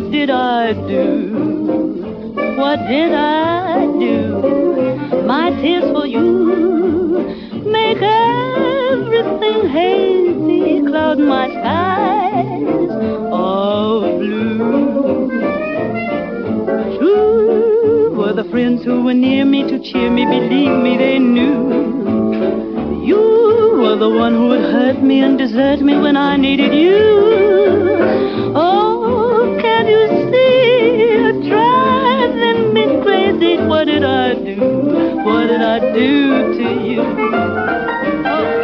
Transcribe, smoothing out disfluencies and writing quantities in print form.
What did I do? What did I do? My tears for you make everything hazy, cloud my skies all blue. True were the friends who were near me to cheer me, believe me they knew. You were the one who would hurt me and desert me when I needed you. Oh, what did I do to you? Oh.